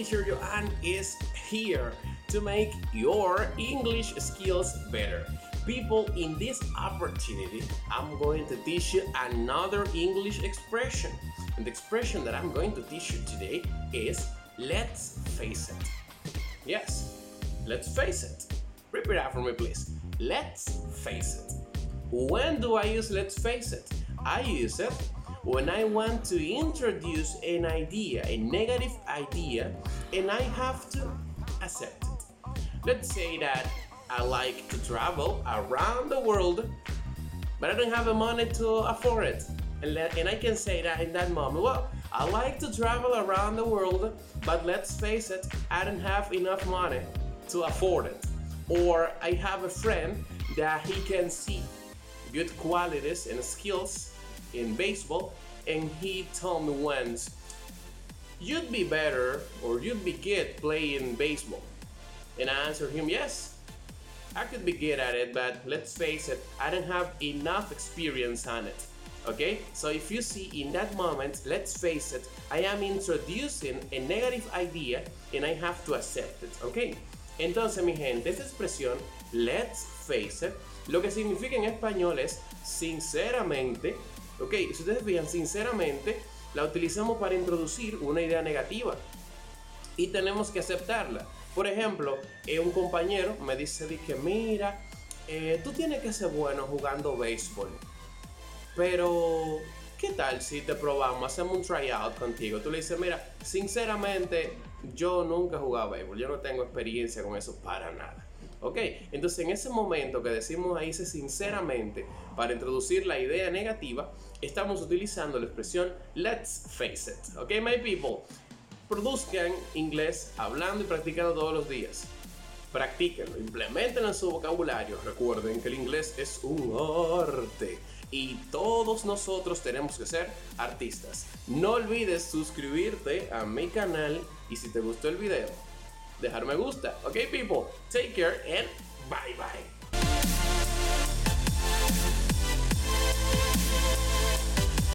Teacher Johan is here to make your English skills better. People, in this opportunity, I'm going to teach you another English expression. And the expression that I'm going to teach you today is let's face it. Yes, let's face it. Repeat that for me, please. Let's face it. When do I use let's face it? I use it when I want to introduce an idea, a negative idea, and I have to accept it. Let's say that I like to travel around the world, but I don't have the money to afford it. And I can say that in that moment, well, I like to travel around the world, but let's face it, I don't have enough money to afford it. Or I have a friend that he can see good qualities and skills in baseball, and he told me once, you'd be better or you'd be good playing baseball. And I answered him, yes, I could be good at it, but let's face it, I don't have enough experience on it. Okay, so if you see in that moment, let's face it, I am introducing a negative idea and I have to accept it. Okay, entonces mi gente, esta expresión, let's face it, lo que significa en español es sinceramente. Ok, si ustedes fijan, sinceramente la utilizamos para introducir una idea negativa y tenemos que aceptarla. Por ejemplo, un compañero me dice, mira, tú tienes que ser bueno jugando béisbol, pero ¿qué tal si te probamos, hacemos un tryout contigo? Tú le dices, mira, sinceramente yo nunca he jugado béisbol, yo no tengo experiencia con eso para nada. Ok, entonces en ese momento que decimos ahí sinceramente para introducir la idea negativa, estamos utilizando la expresión let's face it. Ok, my people, produzcan inglés hablando y practicando todos los días. Practíquenlo, implementenlo en su vocabulario. Recuerden que el inglés es un arte y todos nosotros tenemos que ser artistas. No olvides suscribirte a mi canal y si te gustó el video, dejar me gusta. Okay, people, take care and bye bye.